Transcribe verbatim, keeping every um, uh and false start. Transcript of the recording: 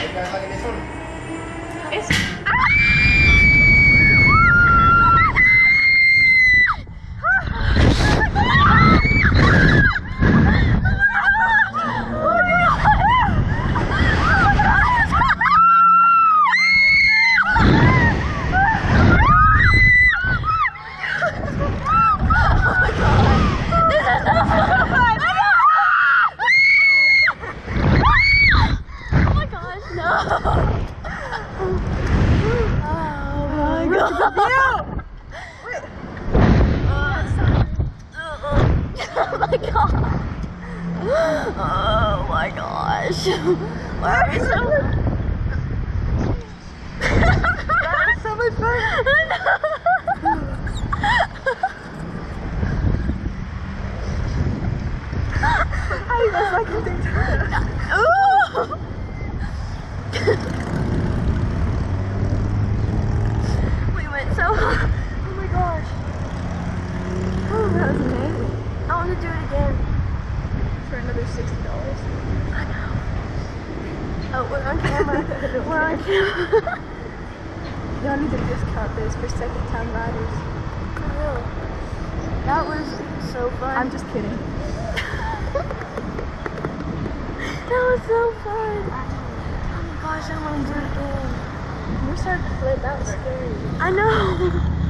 You guys liking this one? It's oh my gosh. Where is it? That is so much fun. I just like to think that. We went so hard. Oh my gosh. Oh, that was amazing. I want to do it again. For another sixty dollars. I know. Oh, we're on camera. We're on camera. Y'all need to discount this for second time riders. For real. That was so fun. I'm just kidding. That was so fun. Oh my gosh, I want to do it again. We started to flip. That was scary. I know.